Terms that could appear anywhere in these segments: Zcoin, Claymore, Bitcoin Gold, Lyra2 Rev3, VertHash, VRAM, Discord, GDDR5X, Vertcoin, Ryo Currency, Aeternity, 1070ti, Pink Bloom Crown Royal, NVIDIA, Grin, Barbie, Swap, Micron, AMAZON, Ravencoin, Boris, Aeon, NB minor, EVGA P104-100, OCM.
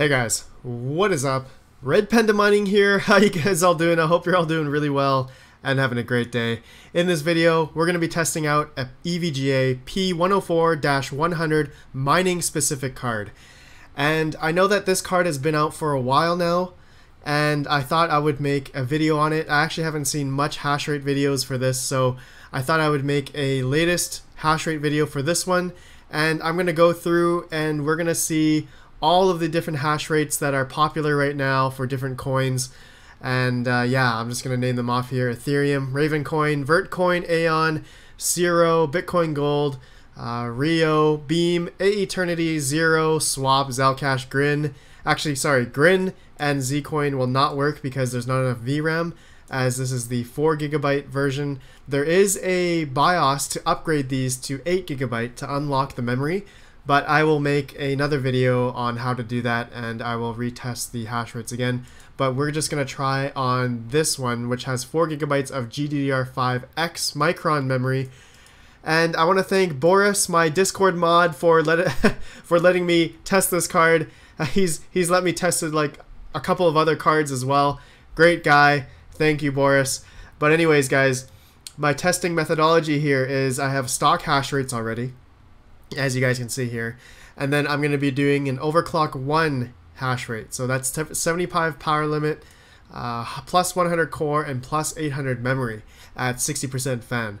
Hey guys, what is up? Red Panda Mining here. How you guys all doing? I hope you're all doing really well and having a great day. In this video, we're going to be testing out an EVGA P104-100 mining specific card. And I know that this card has been out for a while now, and I thought I would make a video on it. I actually haven't seen much hash rate videos for this, so I thought I would make a latest hash rate video for this one. And I'm going to go through and we're going to see all of the different hash rates that are popular right now for different coins. And yeah, I'm just going to name them off here. Ethereum, Ravencoin, Vertcoin, Aeon, Zero, Bitcoin Gold, Ryo, Beam, Aeternity, Zero, Swap, Zalcash, Grin. Actually, sorry, Grin and Zcoin will not work because there's not enough VRAM, as this is the 4GB version. There is a BIOS to upgrade these to 8GB to unlock the memory, but I will make another video on how to do that and I will retest the hash rates again. But we're just going to try on this one, which has 4GB of GDDR5X Micron memory. And I want to thank Boris, my Discord mod, for letting me test this card. He's let me test it like a couple of other cards as well. Great guy. Thank you, Boris. But anyways, guys, my testing methodology here is I have stock hash rates already, as you guys can see here, and then I'm going to be doing an overclock 1 hash rate. So that's 75 power limit, plus 100 core, and plus 800 memory at 60% fan.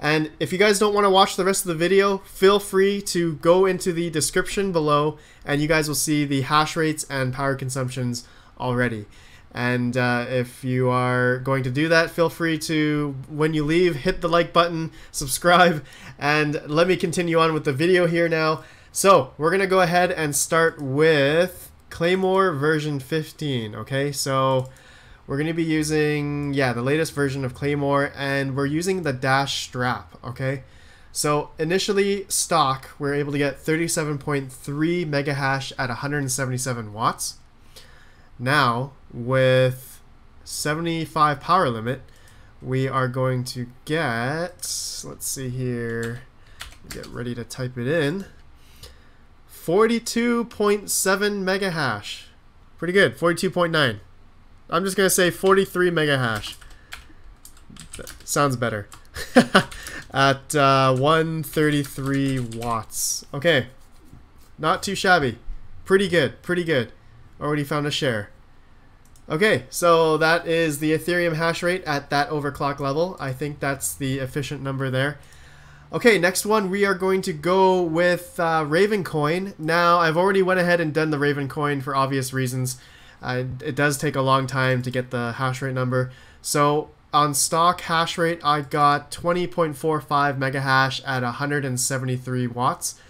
And if you guys don't want to watch the rest of the video, feel free to go into the description below and you guys will see the hash rates and power consumptions already. And if you are going to do that, feel free to, when you leave, hit the like button, subscribe, and let me continue on with the video here now. So we're going to go ahead and start with Claymore version 15, okay? So we're going to be using, yeah, the latest version of Claymore, and we're using the dash strap, okay? So initially stock, we're able to get 37.3 mega hash at 177 watts. Now, with 75 power limit, we are going to get, let's see here, get ready to type it in, 42.7 mega hash. Pretty good, 42.9. I'm just going to say 43 mega hash. That sounds better. At 133 watts. Okay, not too shabby. Pretty good, pretty good. Already found a share. Okay, so that is the Ethereum hash rate at that overclock level. I think that's the efficient number there. Okay, next one we are going to go with Ravencoin. Now, I've already went ahead and done the Ravencoin for obvious reasons. It does take a long time to get the hash rate number. So on stock hash rate, I got 20.45 mega hash at 173 watts.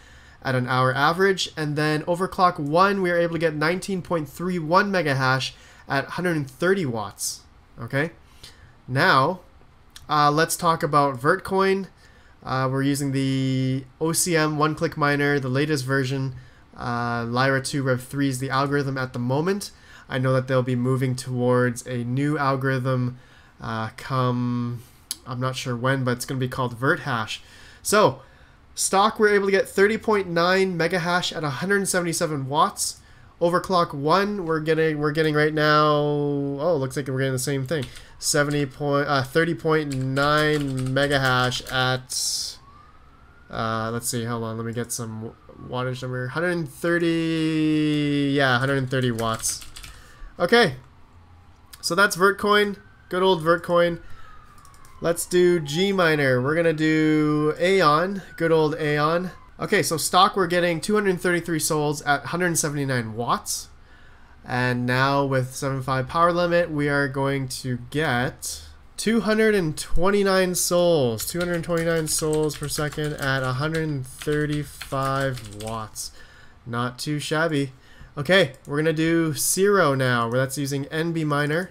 At an hour average, and then overclock 1 we were able to get 19.31 mega hash at 130 watts. Okay, now let's talk about Vertcoin. We're using the OCM one-click miner, the latest version. Lyra2 Rev3 is the algorithm at the moment. I know that they'll be moving towards a new algorithm come, I'm not sure when, but it's going to be called VertHash. So stock, we're able to get 30.9 mega hash at 177 watts. Overclock 1, we're getting right now. Oh, looks like we're getting the same thing. 30.9 mega hash at. Let's see. Hold on. Let me get some wattage number. 130. Yeah, 130 watts. Okay. So that's Vertcoin. Good old Vertcoin. Let's do G miner. We're gonna do Aeon, good old Aeon. Okay, so stock we're getting 233 souls at 179 watts. And now with 75 power limit, we are going to get 229 souls per second at 135 watts. Not too shabby. Okay, we're gonna do Zero now, where that's using NB minor.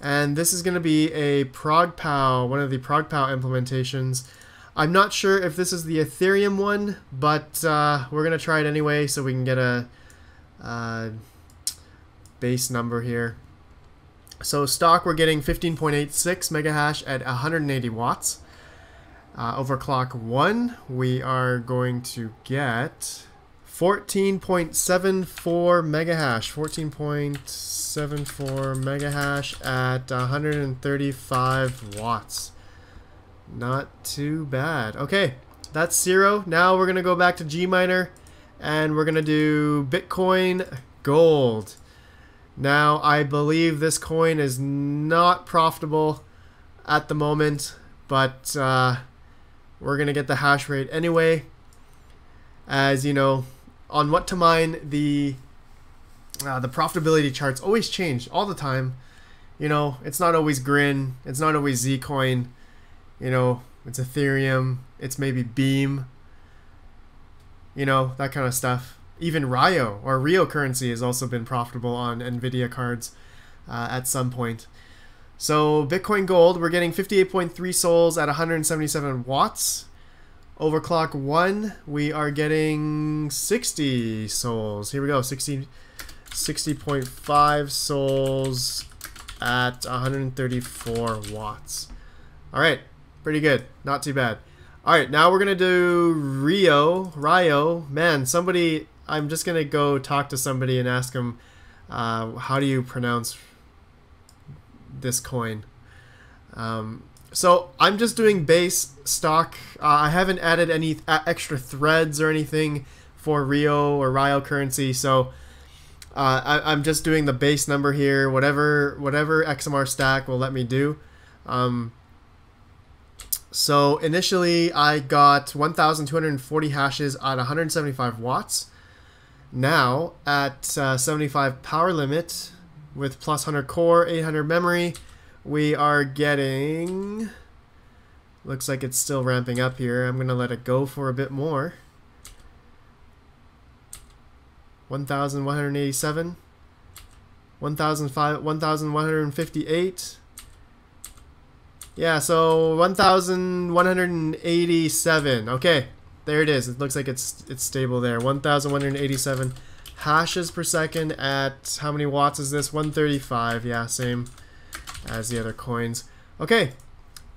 And this is going to be a ProgPow, one of the ProgPow implementations. I'm not sure if this is the Ethereum one, but we're going to try it anyway so we can get a base number here. So stock, we're getting 15.86 mega hash at 180 watts. Overclock 1, we are going to get 14.74 mega hash, 14.74 mega hash at 135 watts. Not too bad. Okay, that's Zero. Now we're gonna go back to G miner and we're gonna do Bitcoin Gold. Now I believe this coin is not profitable at the moment, but we're gonna get the hash rate anyway. As you know, on What to Mine, the profitability charts always change all the time. You know, it's not always Grin, it's not always Zcoin, you know, it's Ethereum, it's maybe Beam, you know, that kind of stuff. Even Ryo or Ryo Currency has also been profitable on Nvidia cards at some point. So Bitcoin Gold, we're getting 58.3 sols at 177 watts. Overclock 1, we are getting 60 souls. Here we go, 60.5 souls at 134 watts. All right, pretty good, not too bad. All right, now we're gonna do Ryo. Man, somebody, I'm just gonna go talk to somebody and ask him, how do you pronounce this coin? So I'm just doing base stock. I haven't added any extra threads or anything for Ryo or Ryo Currency. So I'm just doing the base number here, whatever XMR Stak will let me do. So initially I got 1,240 hashes at 175 watts. Now at 75 power limit with plus 100 core, 800 memory, we are getting, looks like it's still ramping up here. I'm gonna let it go for a bit more. 1,187, 1,158. Yeah, so 1,187. Okay, there it is. It looks like it's stable there. 1,187 hashes per second at how many watts is this? 135. Yeah, same as the other coins. Okay,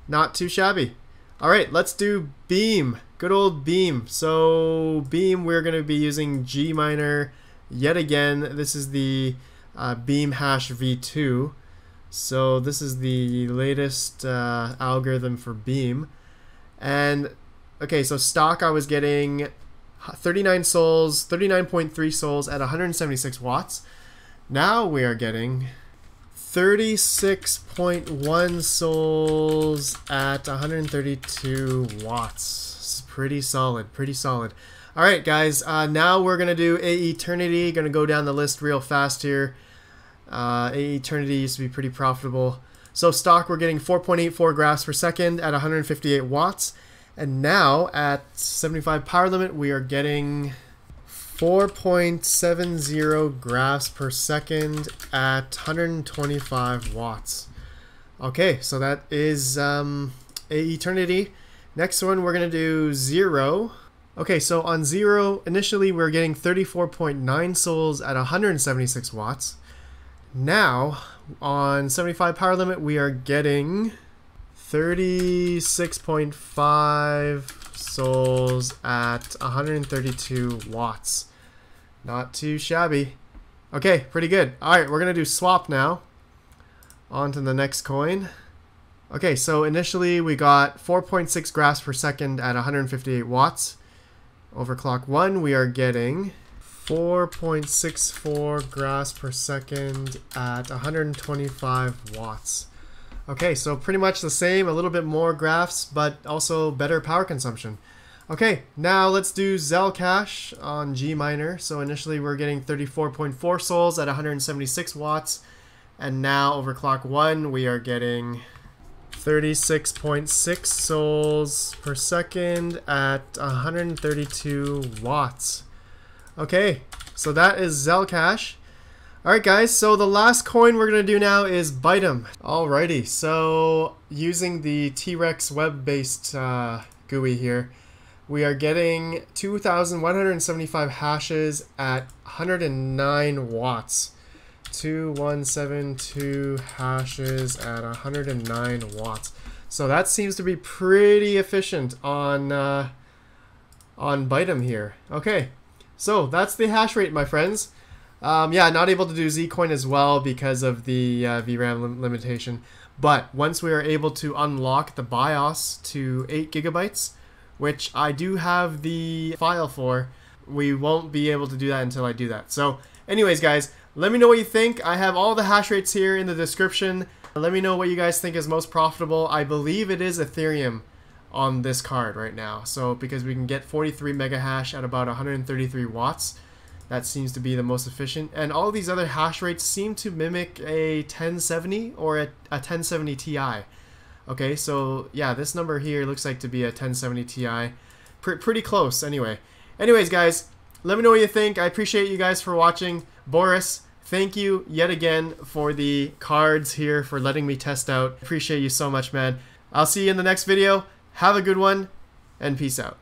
not too shabby. All right, let's do Beam. Good old Beam. So Beam, we're going to be using G miner yet again. This is the Beam hash v2. So this is the latest algorithm for Beam. And okay, so stock I was getting 39 souls, 39.3 souls at 176 watts. Now we are getting 36.1 souls at 132 watts. It's pretty solid, pretty solid. All right, guys, now we're gonna do Aeternity. Gonna go down the list real fast here. Aeternity used to be pretty profitable. So stock, we're getting 4.84 graphs per second at 158 watts. And now at 75 power limit, we are getting 4.70 graphs per second at 125 watts. Okay, so that is Aeternity. Next one, we're gonna do Zero. Okay, so on Zero, initially we're getting 34.9 souls at 176 watts. Now, on 75 power limit, we are getting 36.5 souls at 132 watts. Not too shabby. Okay, pretty good. All right, we're gonna do Swap now. On to the next coin. Okay, so initially we got 4.6 graphs per second at 158 watts. Overclock 1, we are getting 4.64 graphs per second at 125 watts. Okay, so pretty much the same, a little bit more graphs, but also better power consumption. Okay, now let's do Zalcash on G miner. So initially we're getting 34.4 souls at 176 watts. And now overclock 1, we are getting 36.6 souls per second at 132 watts. Okay, so that is Zalcash. All right, guys, so the last coin we're gonna do now is Bytom. Alrighty, so using the T-Rex web-based GUI here, we are getting 2,175 hashes at 109 watts. 2172 hashes at 109 watts. So that seems to be pretty efficient on Bytom here. Okay. So that's the hash rate, my friends. Yeah, not able to do Zcoin as well because of the VRAM limitation. But once we are able to unlock the BIOS to 8 GB, which I do have the file for, we won't be able to do that until I do that. So anyways, guys, let me know what you think. I have all the hash rates here in the description. Let me know what you guys think is most profitable. I believe it is Ethereum on this card right now. So because we can get 43 mega hash at about 133 watts. That seems to be the most efficient. And all these other hash rates seem to mimic a 1070 or a 1070 Ti. Okay, so yeah, this number here looks like to be a 1070 Ti. Pretty close anyway. Anyways, guys, let me know what you think. I appreciate you guys for watching. Boris, thank you yet again for the cards here, for letting me test out. Appreciate you so much, man. I'll see you in the next video. Have a good one, and peace out.